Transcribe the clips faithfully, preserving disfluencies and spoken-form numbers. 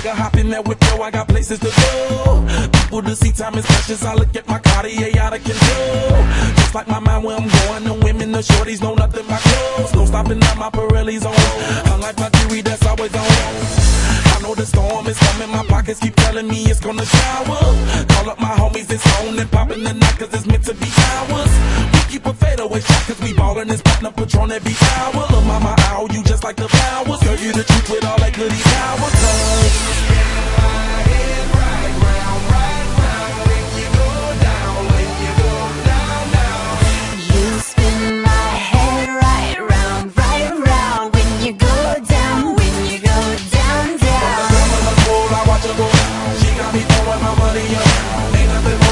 nigga hop in there with yo, I got places to go. People to see, time is precious, I look at my Cartier out of control. Just like my mind where I'm going, the women, the shorties, know nothing but clothes. No stopping at my Pirelli's on, unlike my jewelry that's always on. I know the storm is coming, my pockets keep telling me it's gonna shower. Call up my homies, it's on and popping the night, cause it's meant to be ours. We keep a fadeaway shot, cause we ballin' and spotting a Patron every hour. Look mama, ow, you just like the flowers. Girl, you the truth with all that goody power.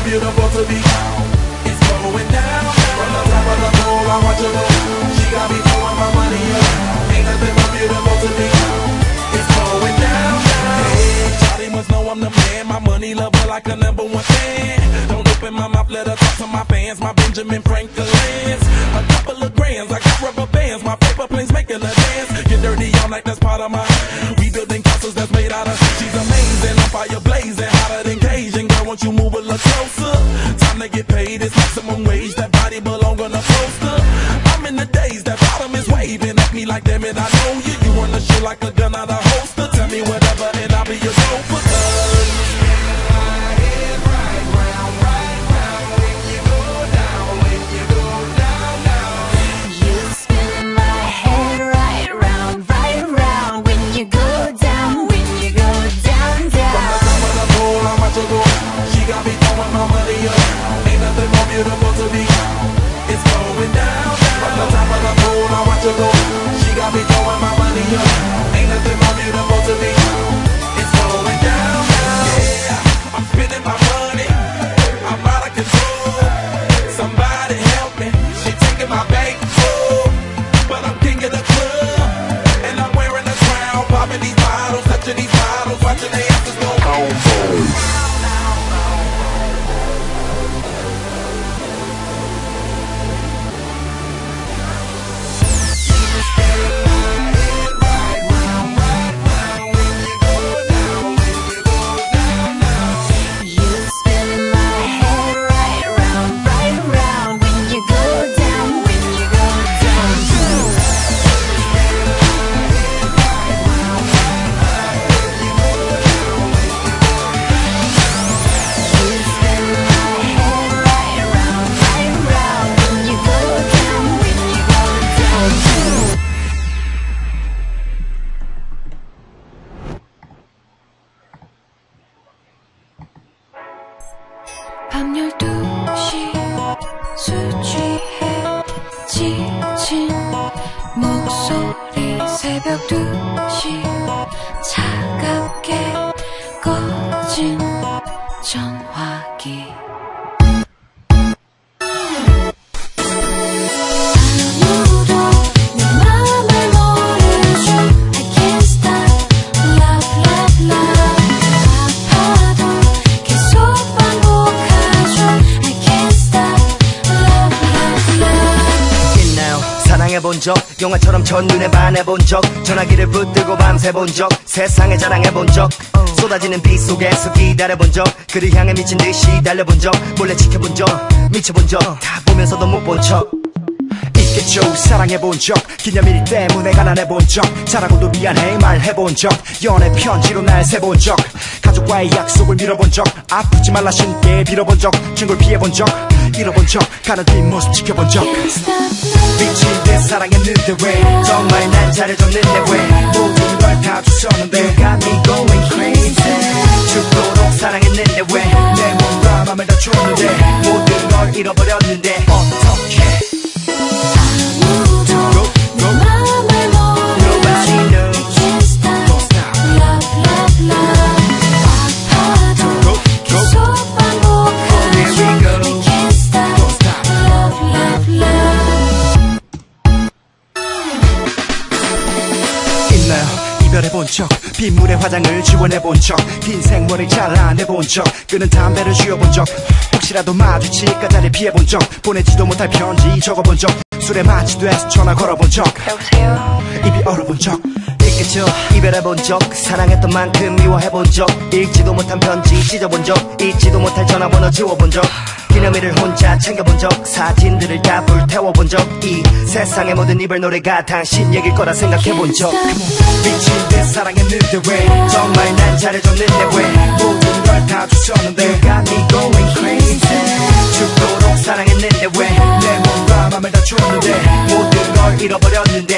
Beautiful to be out, it's going down. From the top of the floor, I watch her go. She got me throwing my money up. Ain't nothing but beautiful to be out, it's going down. Hey, Charlie must know I'm the man. My money lover like a number one fan. Don't open my mouth, let her talk to my fans. My Benjamin Franklin's, a couple of grands, I got rubber bands. My paper planes making a dance. Get dirty all night, that's part of my rebuilding castles that's made out of. She's amazing, I'm fire blazing, hotter than Cajun. Girl, won't you move a little closer? Time to get paid, it's maximum wage. That body belong on a poster. I'm in the daze, that bottom is waving at me like, damn it, I know you. You run the shit like a gun out of holster. Tell me whatever and I'll be your sofa. Beautiful to be out, it's going down. From the top of the pool, I watch her go. She got me throwing my money up. Ain't nothing more beautiful to be out, it's going down. Yeah, I'm spending my money, I'm out of control. Somebody help me, she taking my bank full. But I'm king of the club, and I'm wearing a crown. Popping these bottles, touching these bottles, watching they asses go home. 밤 열두 시 수취해 지친 목소리 새벽 두 시 차갑게 꺼진 전화기. 본 적, 영화처럼 첫눈에 반해본 적, 전화기를 붙들고 밤새본 적, 세상에 자랑해본 적, 쏟아지는 비 속에서 기다려본 적, 그를 향해 미친 듯이 달려본 적, 몰래 지켜본 적, 미쳐본 적, 다 보면서도 못 본 척 있겠죠. 사랑해본 적, 기념일 때문에 가난해본 적, 잘하고도 미안해 말해본 적, 연애 편지로 날 세본 적, 가족과의 약속을 밀어본 적, 아프지 말라 신께 빌어본 적, 친구를 피해본 적, 잃어본 적, 가는 뒷모습 지켜본 적. 미친 듯 사랑했는데 왜 정말 날 잘해줬는데 왜 모든 걸 다 주셨는데 You got me going crazy. 죽도록 사랑했는데 왜 내 몸과 맘을 다 줬는데 모든 걸 잃어버렸는데 어떡해. 해본 적, 빗물에 화장을 지원해본 적, 긴 생머리 잘라내본 적, 끄는 담배를 쉬어본 적, 혹시라도 마주칠까 자리 피해본 적, 보내지도 못할 편지 적어본 적, 술에 마취돼서 전화 걸어본 적, 여보세요? 입이 얼어본 적. 있겠죠. 이별해본 적, 사랑했던 만큼 미워해본 적, 읽지도 못한 편지 찢어본 적, 잊지도 못할 전화번호 지워본 적, 기념일을 혼자 챙겨본 적, 사진들을 다 불태워본 적, 이 세상의 모든 이별 노래가 당신 얘길 거라 생각해본 적. 미친 듯 사랑했는데 왜 정말 난 잘해줬는데 왜 모든 걸 다 주셨는데 You got me going crazy. 죽도록 사랑했는데 왜 내 몸과 맘을 다 줬는데 모든 걸 잃어버렸는데